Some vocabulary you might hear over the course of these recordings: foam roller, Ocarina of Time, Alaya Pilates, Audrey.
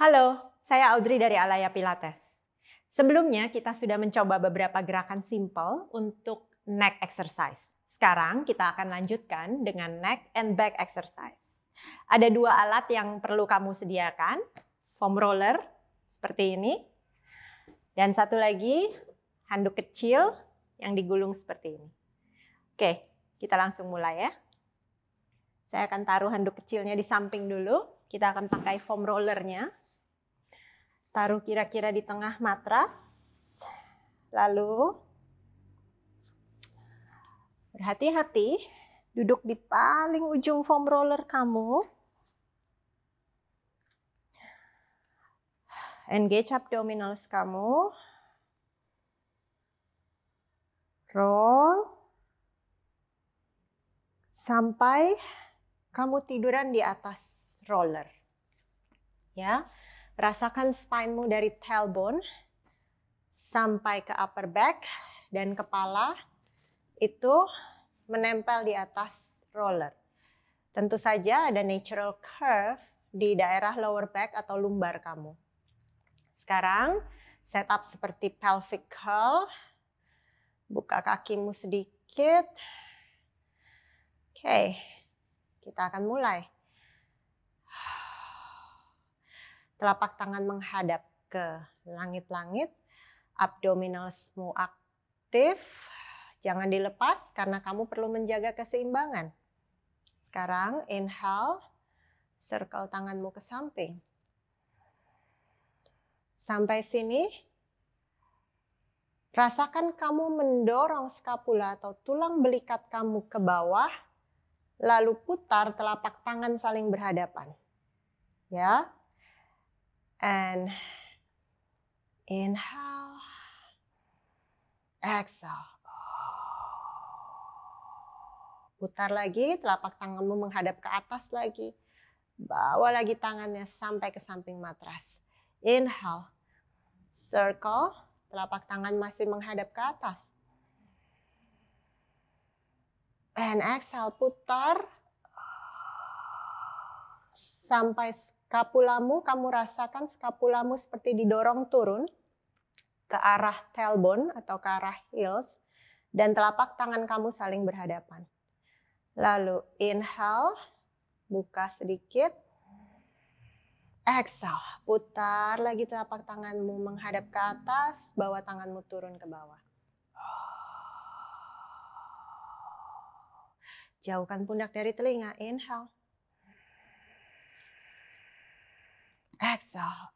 Halo, saya Audrey dari Alaya Pilates. Sebelumnya kita sudah mencoba beberapa gerakan simple untuk neck exercise. Sekarang kita akan lanjutkan dengan neck and back exercise. Ada dua alat yang perlu kamu sediakan, foam roller seperti ini, dan satu lagi handuk kecil yang digulung seperti ini. Oke, kita langsung mulai ya. Saya akan taruh handuk kecilnya di samping dulu, kita akan pakai foam rollernya. Taruh kira-kira di tengah matras, lalu berhati-hati duduk di paling ujung foam roller kamu. Engage abdominals kamu. Roll sampai kamu tiduran di atas roller. Ya. Rasakan spinemu dari tailbone sampai ke upper back dan kepala itu menempel di atas roller. Tentu saja ada natural curve di daerah lower back atau lumbar kamu. Sekarang setup seperti pelvic curl. Buka kakimu sedikit. Oke, kita akan mulai. Telapak tangan menghadap ke langit-langit, abdominalsmu aktif, jangan dilepas karena kamu perlu menjaga keseimbangan. Sekarang inhale, circle tanganmu ke samping. Sampai sini, rasakan kamu mendorong skapula atau tulang belikat kamu ke bawah, lalu putar telapak tangan saling berhadapan. Ya. And inhale, exhale. Putar lagi, telapak tanganmu menghadap ke atas lagi. Bawa lagi tangannya sampai ke samping matras. Inhale, circle, telapak tangan masih menghadap ke atas. And exhale, putar. Sampai skapulamu, kamu rasakan skapulamu seperti didorong turun ke arah tailbone atau ke arah heels dan telapak tangan kamu saling berhadapan. Lalu inhale, buka sedikit. Exhale, putar lagi telapak tanganmu menghadap ke atas, bawa tanganmu turun ke bawah. Jauhkan pundak dari telinga, inhale. Exhale,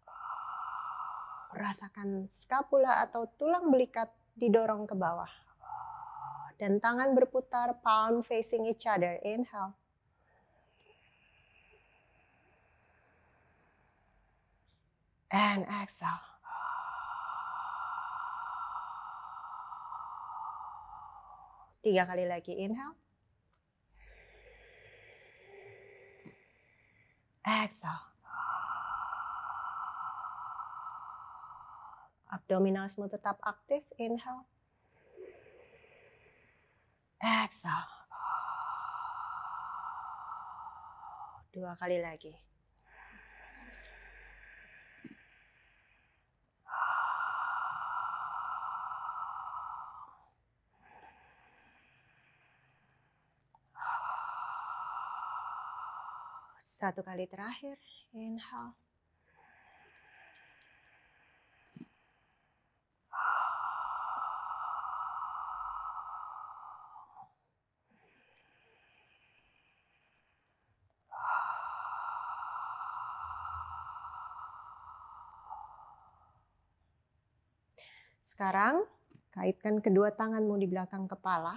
rasakan skapula atau tulang belikat didorong ke bawah. Dan tangan berputar, palm facing each other, inhale. And exhale. Tiga kali lagi, inhale. Exhale. Abdominalsmu tetap aktif, inhale. Exhale. Dua kali lagi. Satu kali terakhir, inhale. Sekarang, kaitkan kedua tanganmu di belakang kepala.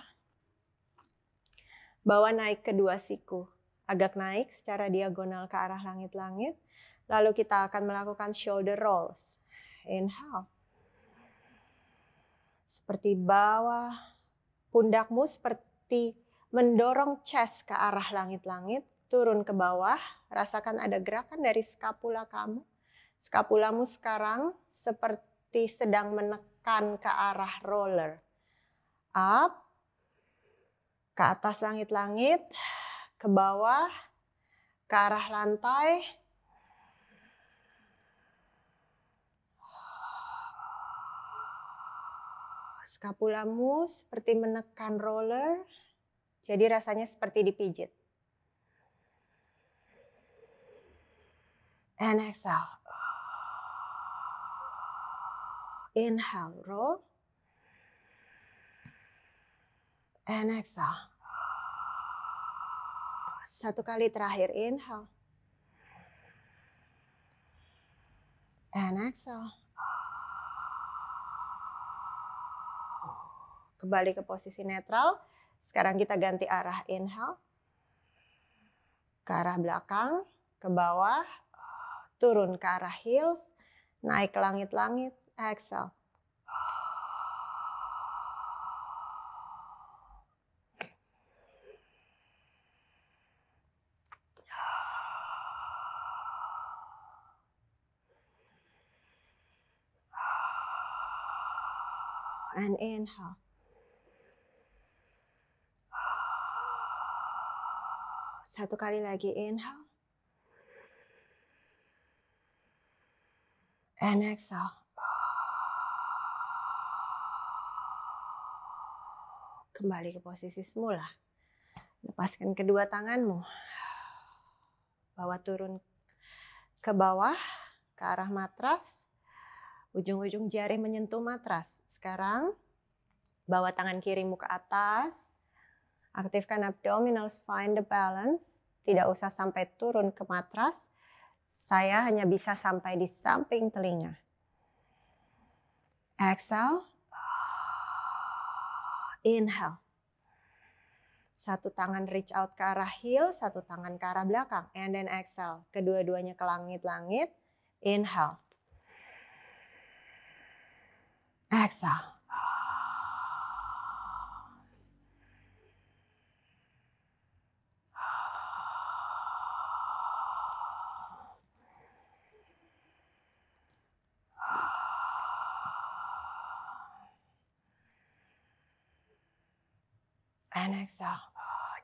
Bawa naik kedua siku. Agak naik secara diagonal ke arah langit-langit. Lalu kita akan melakukan shoulder rolls. Inhale. Seperti bawa pundakmu seperti mendorong chest ke arah langit-langit. Turun ke bawah. Rasakan ada gerakan dari skapula kamu. Skapulamu sekarang seperti sedang menekan ke arah roller. Up, ke atas langit-langit, ke bawah, ke arah lantai, skapulamu seperti menekan roller, jadi rasanya seperti dipijit. And exhale. Inhale, roll. And exhale. Satu kali terakhir, inhale. And exhale. Kembali ke posisi netral. Sekarang kita ganti arah, inhale. Ke arah belakang, ke bawah. Turun ke arah heels, naik ke langit-langit, exhale. And inhale. Satu kali lagi, inhale. And exhale. Kembali ke posisi semula. Lepaskan kedua tanganmu. Bawa turun ke bawah, ke arah matras. Ujung-ujung jari menyentuh matras. Sekarang, bawa tangan kirimu ke atas. Aktifkan abdominal spine, the balance. Tidak usah sampai turun ke matras. Saya hanya bisa sampai di samping telinga. Exhale. Inhale. Satu tangan reach out ke arah heel, satu tangan ke arah belakang. And then exhale. Kedua-duanya ke langit-langit. Inhale. Exhale. And exhale.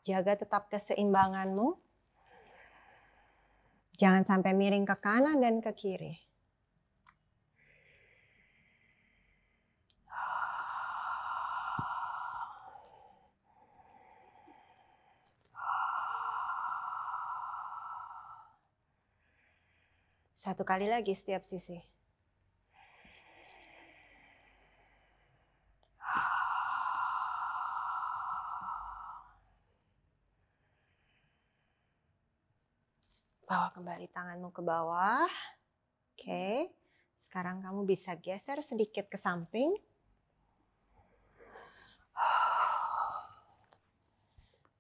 Jaga tetap keseimbanganmu. Jangan sampai miring ke kanan dan ke kiri. Satu kali lagi setiap sisi. Bawa kembali tanganmu ke bawah. Oke. Sekarang kamu bisa geser sedikit ke samping.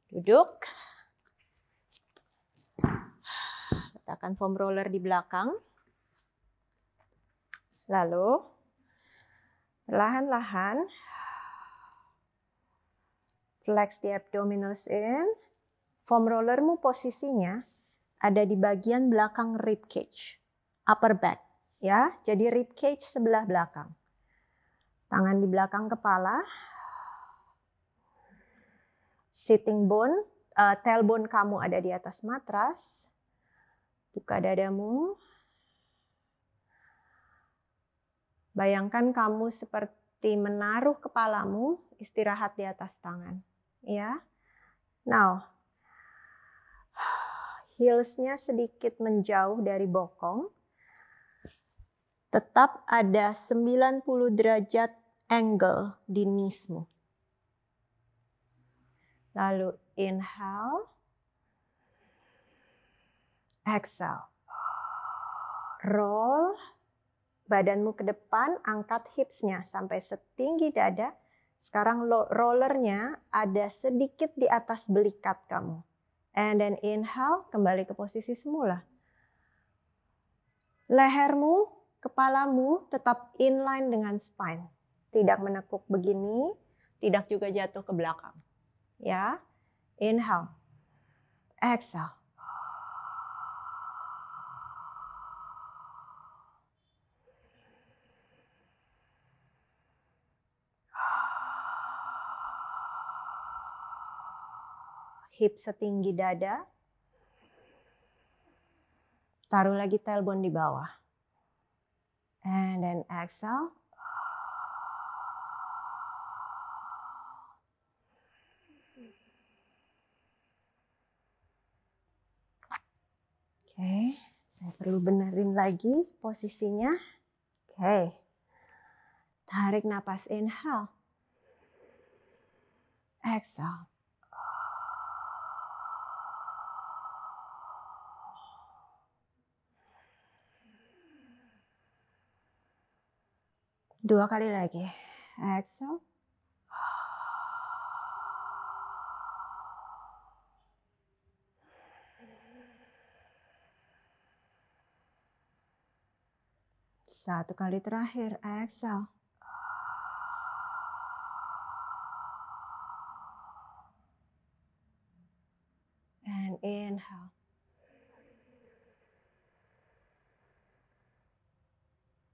Duduk. Letakkan foam roller di belakang. Lalu, perlahan-lahan flex the abdominals in. Foam rollermu posisinya ada di bagian belakang rib cage, upper back, ya. Jadi rib cage sebelah belakang. Tangan di belakang kepala. Sitting bone, tailbone kamu ada di atas matras. Buka dadamu. Bayangkan kamu seperti menaruh kepalamu istirahat di atas tangan, ya. Now, heels-nya sedikit menjauh dari bokong. Tetap ada 90 derajat angle di knees-mu. Lalu inhale. Exhale. Roll badanmu ke depan, angkat hips-nya sampai setinggi dada. Sekarang rollernya ada sedikit di atas belikat kamu. And then inhale, kembali ke posisi semula. Lehermu, kepalamu tetap inline dengan spine. Tidak menekuk begini, tidak juga jatuh ke belakang. Ya, inhale. Exhale. Hips setinggi dada. Taruh lagi tailbone di bawah. And then exhale. Oke, saya perlu benerin lagi posisinya. Oke, tarik napas inhale, exhale. Dua kali lagi, exhale. Satu kali terakhir, exhale. And inhale.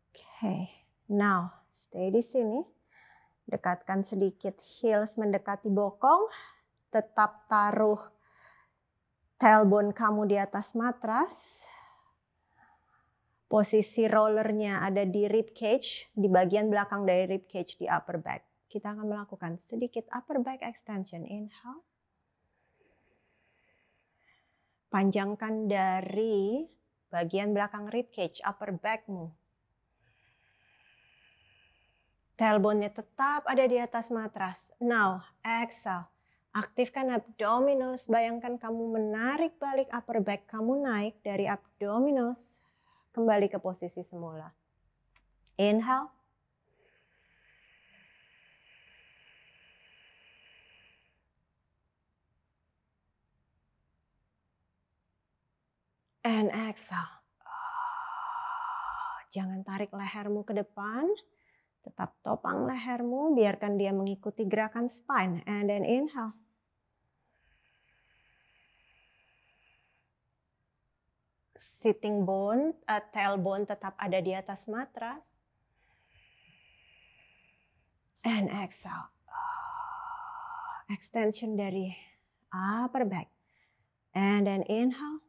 Okay, now stay di sini. Dekatkan sedikit heels mendekati bokong. Tetap taruh tailbone kamu di atas matras. Posisi rollernya ada di rib cage, di bagian belakang dari rib cage di upper back. Kita akan melakukan sedikit upper back extension. Inhale. Panjangkan dari bagian belakang rib cage, upper backmu. Tailbone-nya tetap ada di atas matras. Now, exhale. Aktifkan abdominals. Bayangkan kamu menarik balik upper back kamu naik dari abdominals. Kembali ke posisi semula. Inhale. And exhale. Jangan tarik lehermu ke depan. Tetap topang lehermu. Biarkan dia mengikuti gerakan spine. And then inhale. Sitting bone, tailbone tetap ada di atas matras. And exhale. Extension dari upper back. And then inhale.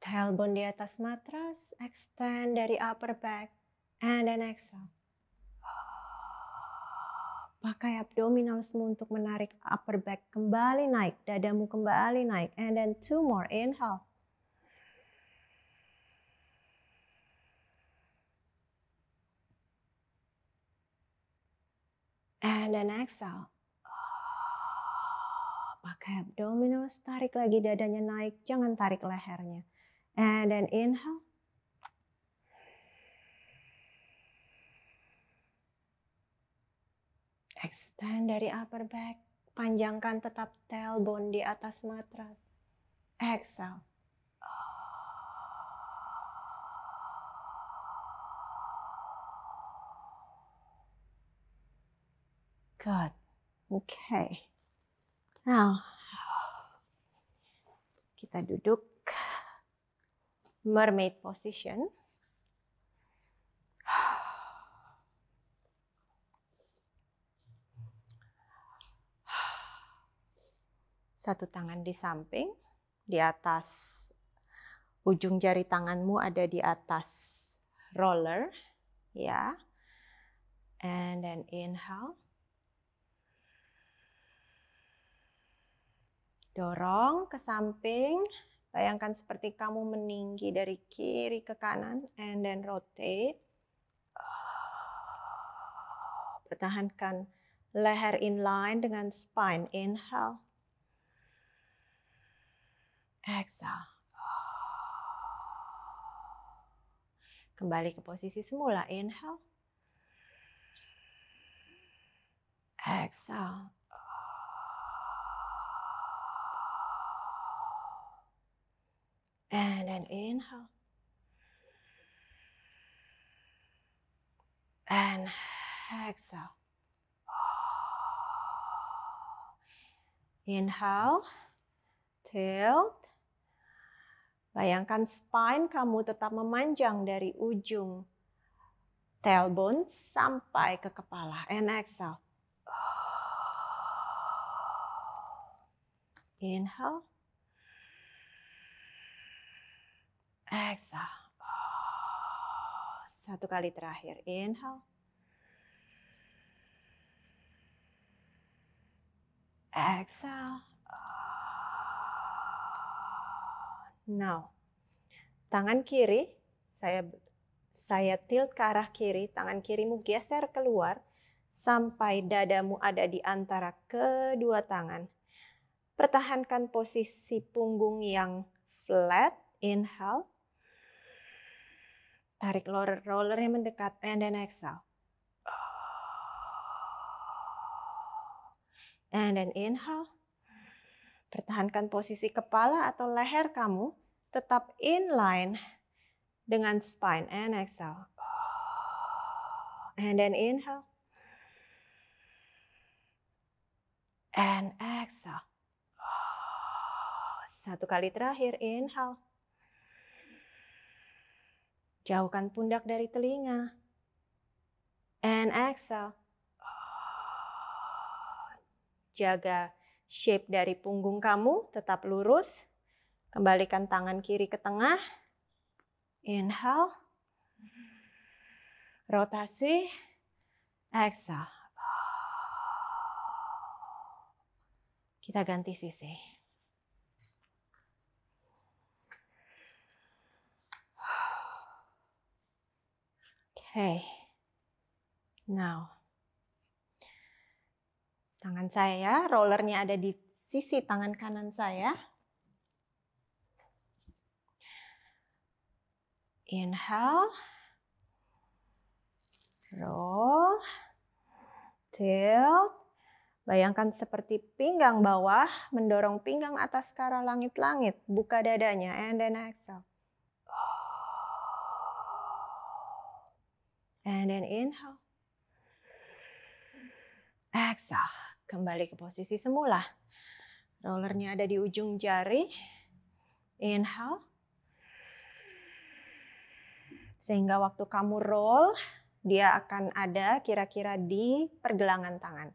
Tailbone di atas matras, extend dari upper back. And then exhale. Pakai abdominalsmu untuk menarik upper back kembali naik, dadamu kembali naik. And then two more, inhale. And then exhale. Pakai abdominals, tarik lagi dadanya naik, jangan tarik lehernya. And then inhale. Extend dari upper back, panjangkan tetap tailbone di atas matras. Exhale. Good. Okay. Now, kita duduk mermaid position. Satu tangan di samping, di atas ujung jari tanganmu ada di atas roller, ya. And then inhale. Dorong ke samping, bayangkan seperti kamu meninggi dari kiri ke kanan, and then rotate. Pertahankan leher inline dengan spine, inhale. Exhale. Kembali ke posisi semula. Inhale. Exhale. And then inhale. And exhale. Inhale. Tilt. Bayangkan spine kamu tetap memanjang dari ujung tailbone sampai ke kepala. And exhale. Inhale. Exhale. Satu kali terakhir. Inhale. Exhale. Now, tangan kiri, saya tilt ke arah kiri, tangan kirimu geser keluar sampai dadamu ada di antara kedua tangan. Pertahankan posisi punggung yang flat, inhale. Tarik rollernya mendekat, and then exhale. And then inhale. Pertahankan posisi kepala atau leher kamu tetap inline dengan spine, and exhale. And then inhale. And exhale. Satu kali terakhir, inhale. Jauhkan pundak dari telinga. And exhale. Jaga shape dari punggung kamu tetap lurus. Kembalikan tangan kiri ke tengah. Inhale. Rotasi. Exhale. Kita ganti sisi. Oke. Now. Tangan saya, rollernya ada di sisi tangan kanan saya. Inhale. Roll. Tilt. Bayangkan seperti pinggang bawah, mendorong pinggang atas ke arah langit-langit. Buka dadanya, and then exhale. And then inhale. Exhale. Kembali ke posisi semula. Rollernya ada di ujung jari. Inhale. Sehingga waktu kamu roll, dia akan ada kira-kira di pergelangan tangan.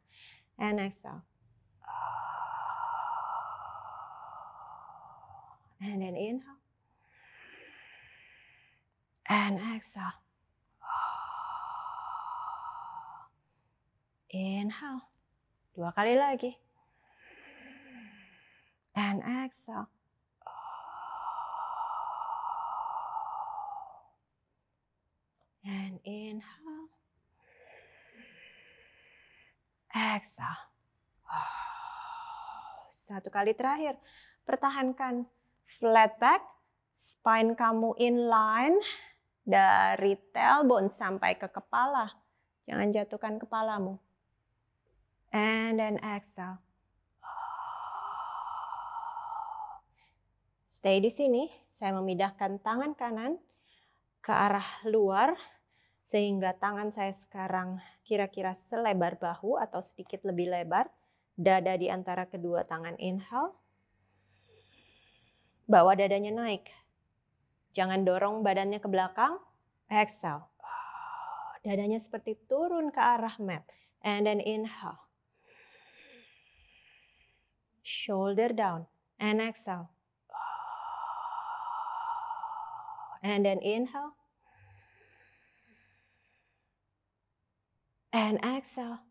And exhale. And then inhale. And exhale. Inhale. Dua kali lagi. And exhale. And inhale. Exhale. Satu kali terakhir. Pertahankan flat back. Spine kamu inline. Dari tailbone sampai ke kepala. Jangan jatuhkan kepalamu. And then exhale. Stay di sini. Saya memindahkan tangan kanan ke arah luar sehingga tangan saya sekarang kira-kira selebar bahu atau sedikit lebih lebar. Dada di antara kedua tangan. Inhale. Bawa dadanya naik. Jangan dorong badannya ke belakang. Exhale. Dadanya seperti turun ke arah mat. And then inhale. Shoulder down, and exhale. And then inhale. And exhale.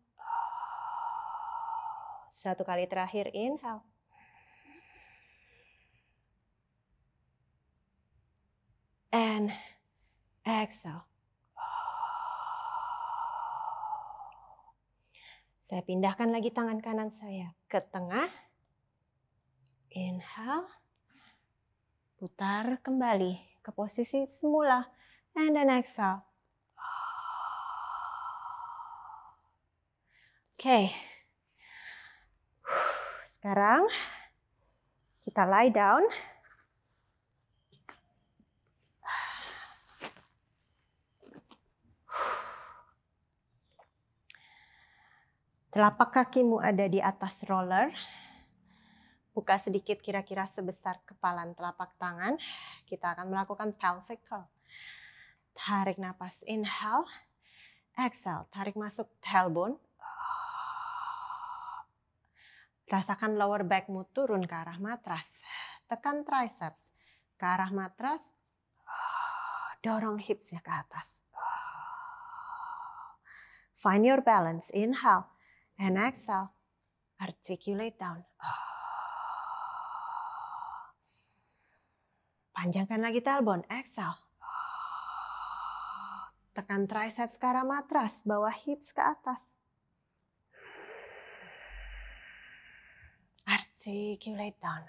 Satu kali terakhir, inhale. And exhale. Saya pindahkan lagi tangan kanan saya ke tengah. Inhale, putar kembali ke posisi semula, and then exhale. Oke, sekarang kita lie down. Telapak kakimu ada di atas roller. Buka sedikit kira-kira sebesar kepalan telapak tangan. Kita akan melakukan pelvic curl. Tarik napas, inhale. Exhale, tarik masuk tailbone. Rasakan lower backmu turun ke arah matras. Tekan triceps ke arah matras. Dorong hipsnya ke atas. Find your balance, inhale and exhale. Articulate down. Panjangkan lagi tailbone, exhale. Tekan triceps ke arah matras, bawah hips ke atas. Articulate down.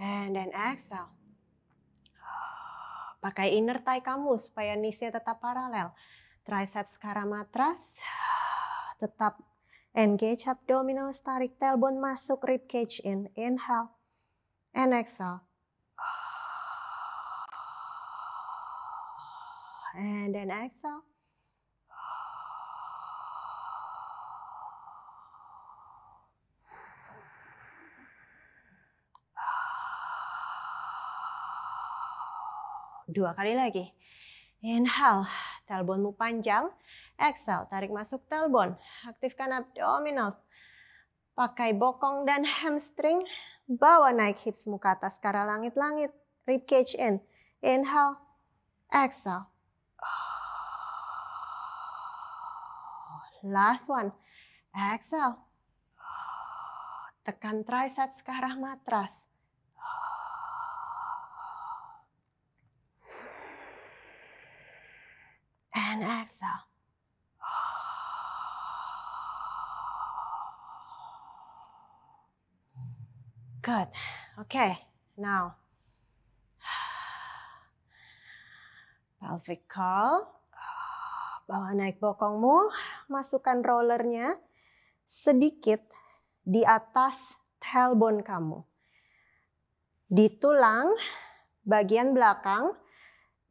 And then exhale. Pakai inner thigh kamu supaya knees-nya tetap paralel. Triceps ke arah matras. Tetap engage abdominals, tarik tailbone masuk, rib cage in. Inhale and exhale. And then exhale. Dua kali lagi. Inhale, tailbone-mu panjang. Exhale, tarik masuk tailbone. Aktifkan abdominals. Pakai bokong dan hamstring. Bawa naik hips-mu ke atas ke arah langit-langit. Rib cage in. Inhale, exhale. Last one. Exhale. Tekan triceps ke arah matras. And exhale. Good. Okay, now pelvic curl. Bawa naik bokongmu, masukkan rollernya sedikit di atas tailbone kamu. Di tulang bagian belakang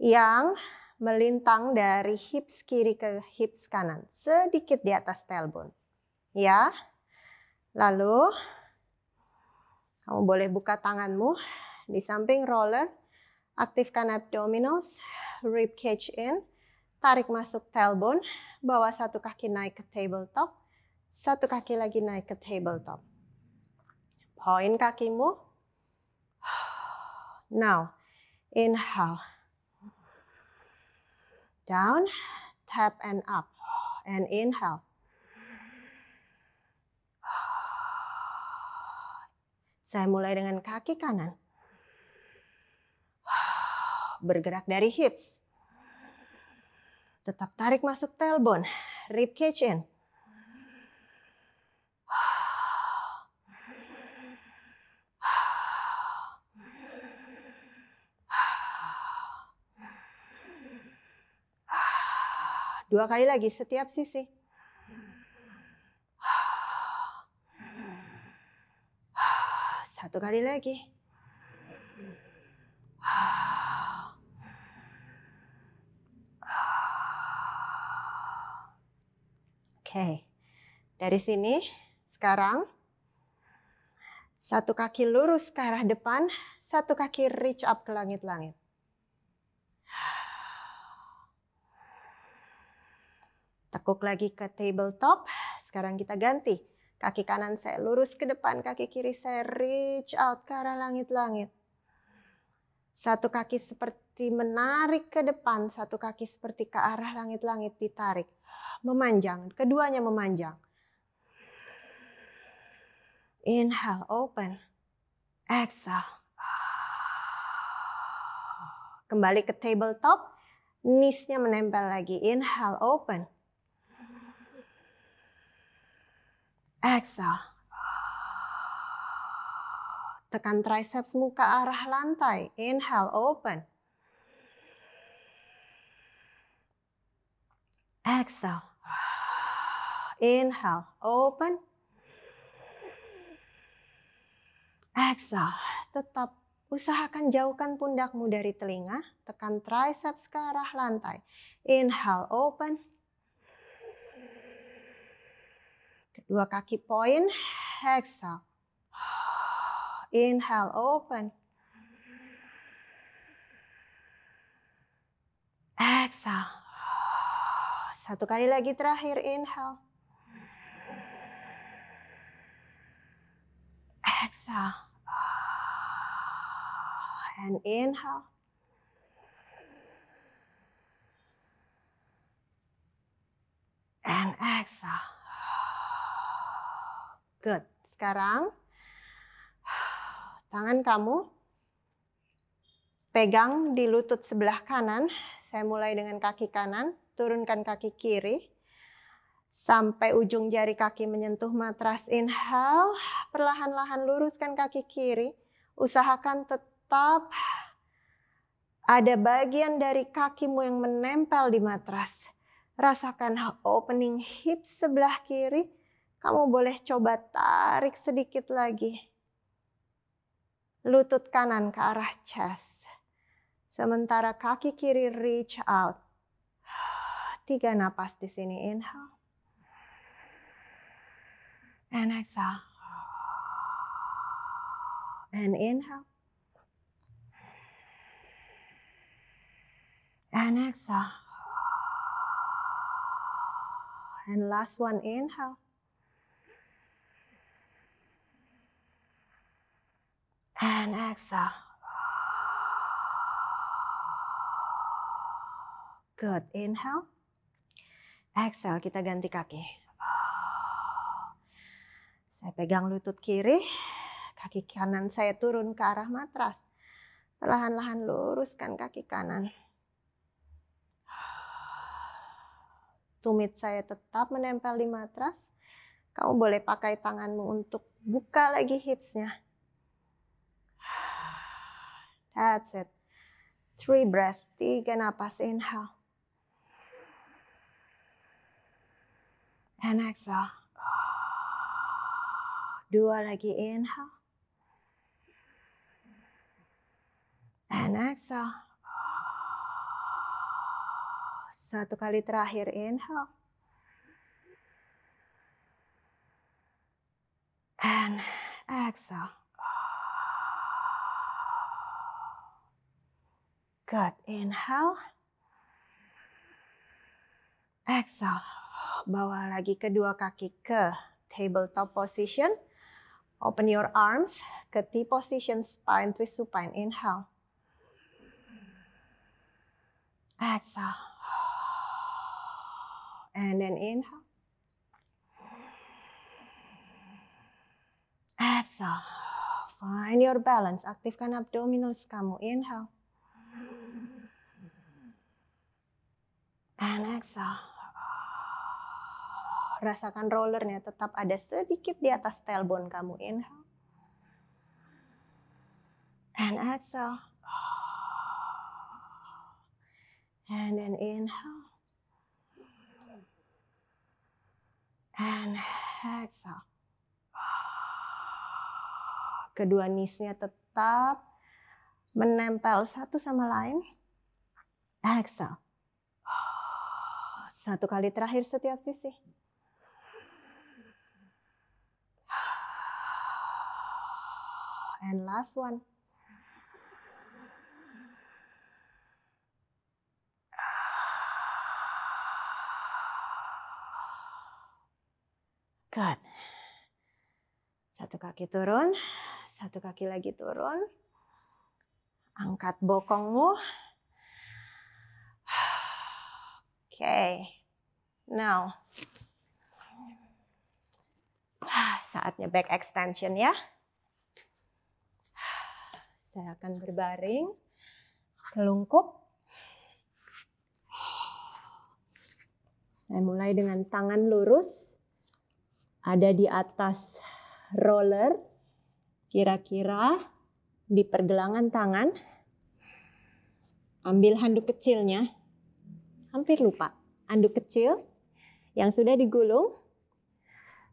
yang melintang dari hips kiri ke hips kanan, sedikit di atas tailbone. Ya, lalu kamu boleh buka tanganmu di samping roller, aktifkan abdominals, rib cage in, tarik masuk tailbone, bawa satu kaki naik ke tabletop, satu kaki lagi naik ke tabletop. Point kakimu. Now, inhale. Down, tap and up, and inhale. Saya mulai dengan kaki kanan. Bergerak dari hips. Tetap tarik masuk tailbone, rib cage in. Dua kali lagi setiap sisi. Satu kali lagi. Oke. Dari sini sekarang satu kaki lurus ke arah depan, satu kaki reach up ke langit-langit. Tekuk lagi ke tabletop, sekarang kita ganti. Kaki kanan saya lurus ke depan, kaki kiri saya reach out ke arah langit-langit. Satu kaki seperti menarik ke depan, satu kaki seperti ke arah langit-langit ditarik. Memanjang, keduanya memanjang. Inhale, open. Exhale. Kembali ke tabletop, knees-nya menempel lagi. Inhale, open. Exhale. Tekan triceps muka arah lantai. Inhale, open. Exhale. Inhale, open. Exhale. Tetap usahakan jauhkan pundakmu dari telinga. Tekan triceps ke arah lantai. Inhale, open. Dua kaki point, exhale. Inhale, open. Exhale. Satu kali lagi terakhir, inhale. Exhale. And inhale. And exhale. exhale. Good. Sekarang tangan kamu pegang di lutut sebelah kanan. Saya mulai dengan kaki kanan, turunkan kaki kiri sampai ujung jari kaki menyentuh matras. Inhale, perlahan-lahan luruskan kaki kiri. Usahakan tetap ada bagian dari kakimu yang menempel di matras. Rasakan opening hip sebelah kiri. Kamu boleh coba tarik sedikit lagi. Lutut kanan ke arah chest. Sementara kaki kiri reach out. 3 napas di sini. Inhale. And exhale. And inhale. And exhale. And last one, inhale. And exhale. Good. Inhale. Exhale. Kita ganti kaki. Saya pegang lutut kiri. Kaki kanan saya turun ke arah matras. Perlahan-lahan luruskan kaki kanan. Tumit saya tetap menempel di matras. Kamu boleh pakai tanganmu untuk buka lagi hipsnya. That's it. 3 breaths, 3 napas. Inhale. And exhale. 2 lagi. Inhale. And exhale. 1 kali terakhir. Inhale. And exhale. Good. Inhale. Exhale. Bawa lagi kedua kaki ke tabletop position. Open your arms ke T position, spine twist supine. Inhale. Exhale. And then inhale. Exhale. Find your balance. Aktifkan abdominals kamu. Inhale. And exhale. Rasakan rollernya tetap ada sedikit di atas tailbone kamu. Inhale. And exhale. And then inhale. And exhale. Kedua knees-nya tetap menempel satu sama lain. Exhale. 1 kali terakhir setiap sisi. And last one. Good. 1 kaki turun, 1 kaki lagi turun. Angkat bokongmu. Okay, now saatnya back extension ya. Saya akan berbaring, telungkup. Saya mulai dengan tangan lurus, ada di atas roller, kira-kira di pergelangan tangan. Ambil handuk kecilnya. Hampir lupa, handuk kecil yang sudah digulung,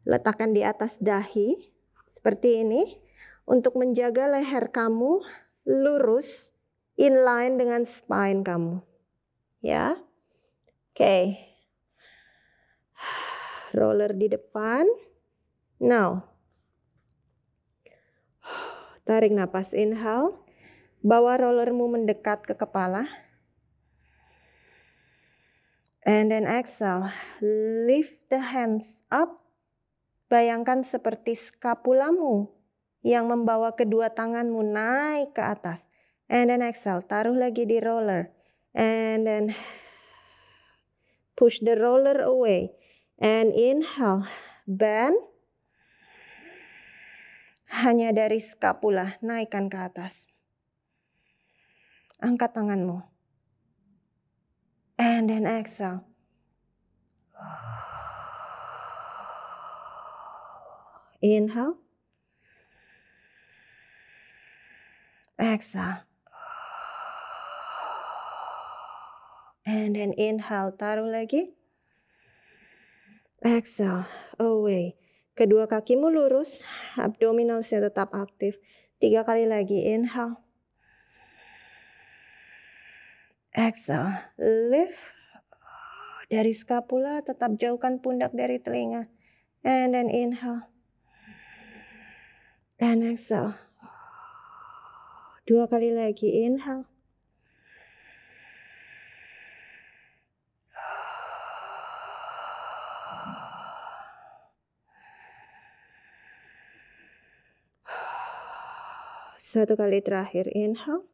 letakkan di atas dahi seperti ini untuk menjaga leher kamu lurus, inline dengan spine kamu. Ya, oke. Roller di depan. Now, tarik napas. Inhale, bawa rollermu mendekat ke kepala. And then exhale, lift the hands up. Bayangkan seperti skapulamu yang membawa kedua tanganmu naik ke atas. And then exhale, taruh lagi di roller. And then push the roller away. And inhale, bend. Hanya dari skapula, naikkan ke atas. Angkat tanganmu. And then exhale. Inhale. Exhale. And then inhale, taruh lagi. Exhale, away. Kedua kakimu lurus, abdominalnya tetap aktif. 3 kali lagi, inhale. Exhale, lift. Dari skapula, tetap jauhkan pundak dari telinga. And then inhale. And exhale. 2 kali lagi, inhale. Satu kali terakhir, inhale.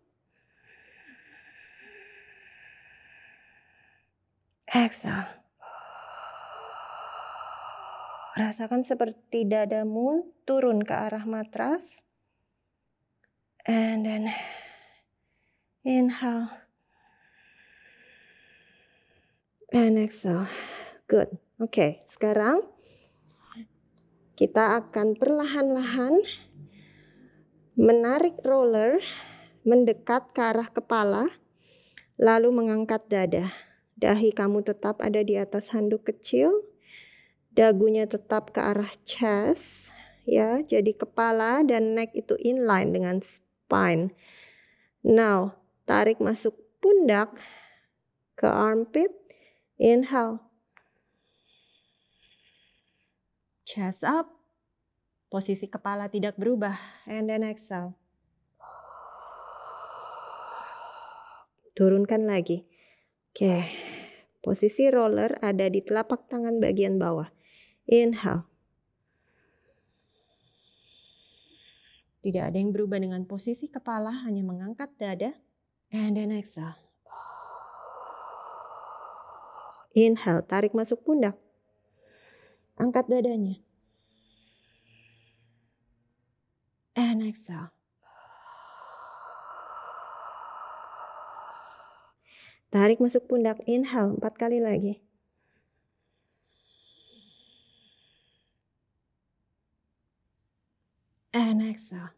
Exhale. Rasakan seperti dadamu turun ke arah matras. And then inhale. And exhale. Good. Oke, sekarang kita akan perlahan-lahan menarik roller mendekat ke arah kepala, lalu mengangkat dada. Dahi kamu tetap ada di atas handuk kecil, dagunya tetap ke arah chest, ya. Jadi kepala dan neck itu inline dengan spine. Now, tarik masuk pundak ke armpit, inhale. Chest up. Posisi kepala tidak berubah. And then exhale. Turunkan lagi. Oke. Posisi roller ada di telapak tangan bagian bawah. Inhale. Tidak ada yang berubah dengan posisi kepala, hanya mengangkat dada. And then exhale. Inhale, tarik masuk pundak. Angkat dadanya. And exhale. Tarik masuk pundak, inhale, 4 kali lagi. And exhale.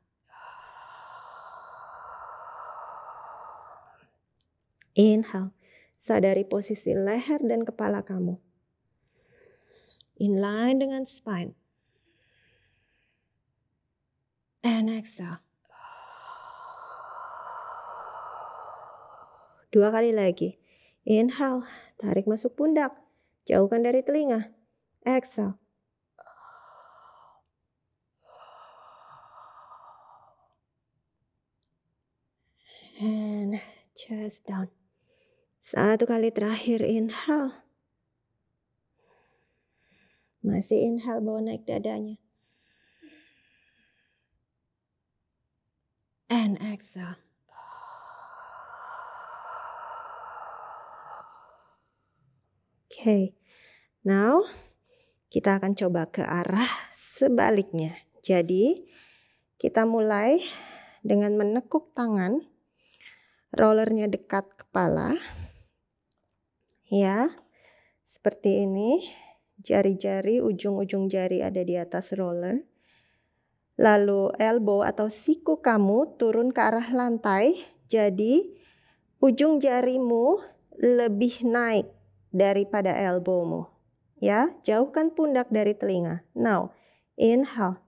Inhale, sadari posisi leher dan kepala kamu. Inline dengan spine. And exhale. 2 kali lagi. Inhale, tarik masuk pundak. Jauhkan dari telinga. Exhale. And chest down. 1 kali terakhir, inhale. Masih inhale, bawa naik dadanya. And exhale. Okay, now kita akan coba ke arah sebaliknya. Jadi kita mulai dengan menekuk tangan, rollernya dekat kepala, ya, seperti ini. Jari-jari, ujung-ujung jari ada di atas roller. Lalu elbow atau siku kamu turun ke arah lantai, jadi ujung jarimu lebih naik daripada elbowmu. Ya, jauhkan pundak dari telinga. Now, inhale.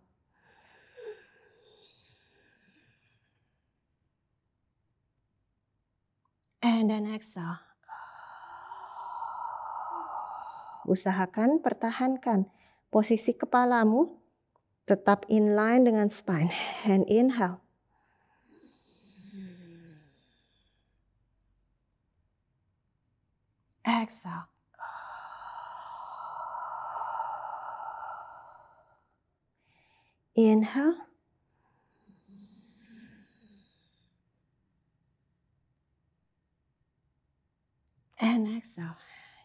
And then exhale. Usahakan pertahankan posisi kepalamu tetap inline dengan spine. And inhale. Exhale. Inhale. And exhale.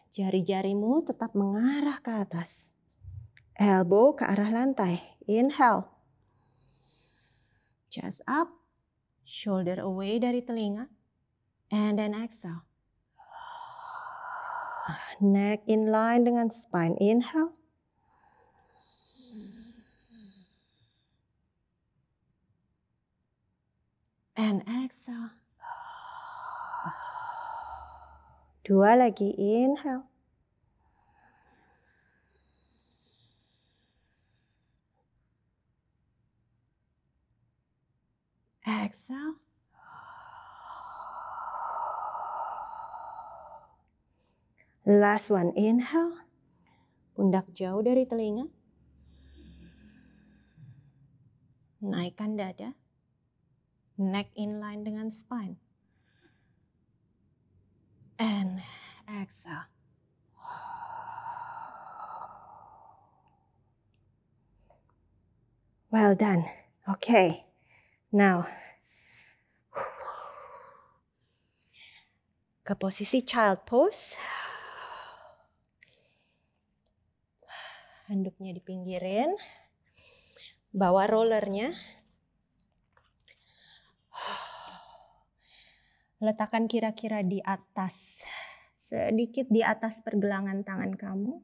Jari-jarimu tetap mengarah ke atas. Elbow ke arah lantai. Inhale. Chest up. Shoulder away dari telinga. And then exhale. Neck in line dengan spine. Inhale. And exhale. Dua lagi. Inhale. Exhale. Last one. Inhale. Pundak jauh dari telinga. Naikkan dada. Neck in line dengan spine. And exhale. Well done. Okay. Now, ke posisi child pose. Handuknya dipinggirin. Bawa rollernya. Letakkan kira-kira di atas. Sedikit di atas pergelangan tangan kamu.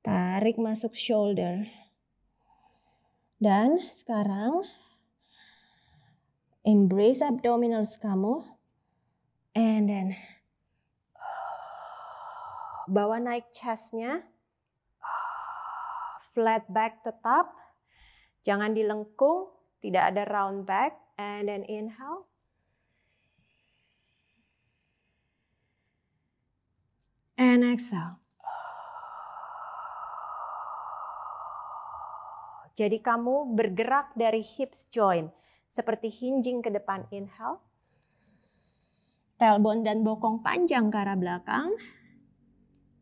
Tarik masuk shoulder. Dan sekarang embrace abdominals kamu, and then bawa naik chestnya, flat back tetap, jangan dilengkung, tidak ada round back, and then inhale, and exhale. Jadi kamu bergerak dari hips joint. Seperti hinging ke depan, inhale. Tailbone dan bokong panjang ke arah belakang.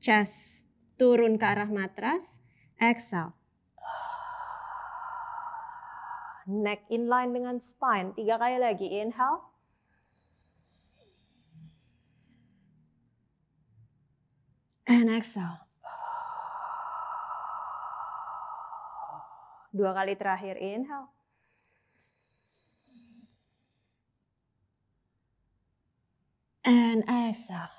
Chest turun ke arah matras. Exhale. Neck inline dengan spine. 3 kali lagi, inhale. And exhale. 2 kali terakhir, inhale. And exhale.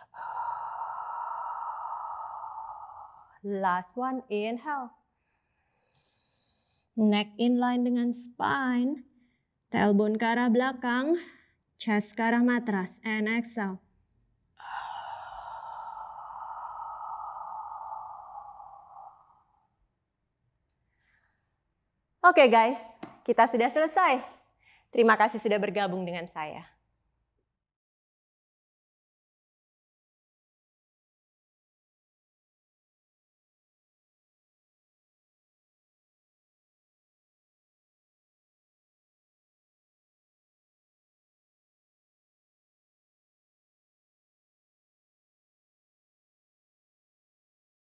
Last one, inhale. Neck inline dengan spine. Tailbone ke arah belakang. Chest ke arah matras. And exhale. Oke guys, kita sudah selesai. Terima kasih sudah bergabung dengan saya.